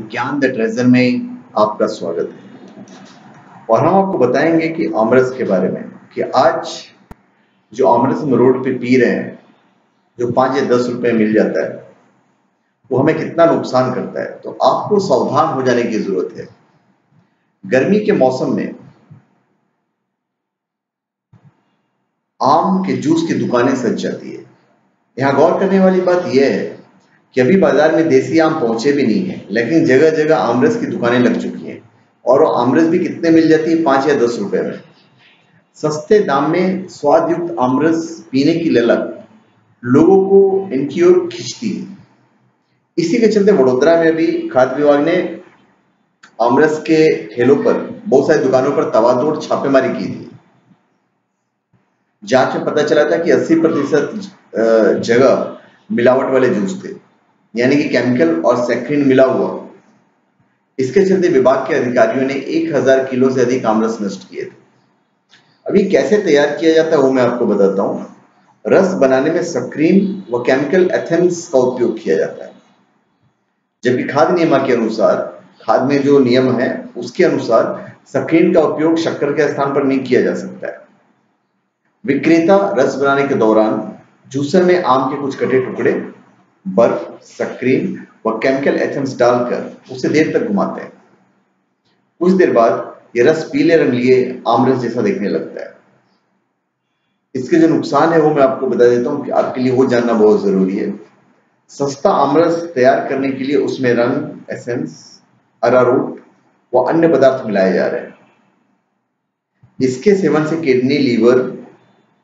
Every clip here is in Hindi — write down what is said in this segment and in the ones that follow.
ज्ञान दे ट्रेजर में आपका स्वागत है। और हम आपको बताएंगे कि आमरस के बारे में कि आज जो आमरस हम रोड पे पी रहे हैं, जो 5 या 10 रुपए मिल जाता है, वो हमें कितना नुकसान करता है। तो आपको सावधान हो जाने की जरूरत है। गर्मी के मौसम में आम के जूस की दुकानें सज जाती है। यहाँ गौर करने वाली बात यह है कि अभी बाजार में देसी आम पहुंचे भी नहीं है, लेकिन जगह जगह आमरस की दुकानें लग चुकी हैं और वो आमरस भी कितने मिल जाती है, 5 या 10 रुपए में। सस्ते दाम में स्वादयुक्त आमरस पीने की ललक लोगों को इनकी ओर खींचती है। इसी के चलते वडोदरा में भी खाद्य विभाग ने आमरस के ठेलों पर बहुत सारी दुकानों पर तवातोड़ छापेमारी की थी। जांच में पता चला था कि 80% जगह मिलावट वाले जूस थे, यानी कि केमिकल और सैक्रिन मिला हुआ। इसके चलते विभाग के अधिकारियों ने 1000 किलो से अधिक आमरस नष्ट किए थे। अभी कैसे तैयार किया जाता है वो मैं आपको बताता हूँ। रस बनाने में सक्रीम व केमिकल एथेम्स का उपयोग किया जाता है, जबकि खाद्य नियम के अनुसार, खाद में जो नियम है उसके अनुसार, सक्रीम का उपयोग शक्कर के स्थान पर नहीं किया जा सकता है। विक्रेता रस बनाने के दौरान जूसर में आम के कुछ कटे टुकड़े, बर्फ, सक्रीम व केमिकल एथेम्स डालकर उसे देर तक घुमाते हैं। कुछ देर बाद यह रस पीले रंग लिए आमरस जैसा दिखने लगता है। इसके जो नुकसान है वो मैं आपको बता देता हूँ कि आपके लिए वो जानना बहुत जरूरी है। सस्ता आमरस तैयार करने के लिए उसमें रंग, एसेंस, अरारूट व अन्य पदार्थ मिलाए जा रहे हैं। इसके सेवन से किडनी, लीवर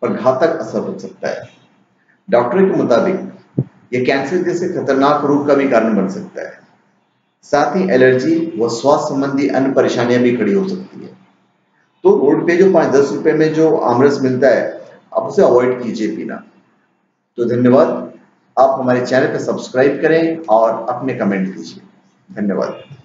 पर घातक असर हो सकता है। डॉक्टरों के मुताबिक यह कैंसर जैसे खतरनाक रोग का भी कारण बन सकता है। साथ ही एलर्जी व स्वास्थ्य संबंधी अन्य परेशानियां भी खड़ी हो सकती है। तो रोड पे जो 5-10 रुपए में जो आमरस मिलता है, आप उसे अवॉइड कीजिए पीना। तो धन्यवाद। आप हमारे चैनल पर सब्सक्राइब करें और अपने कमेंट कीजिए। धन्यवाद।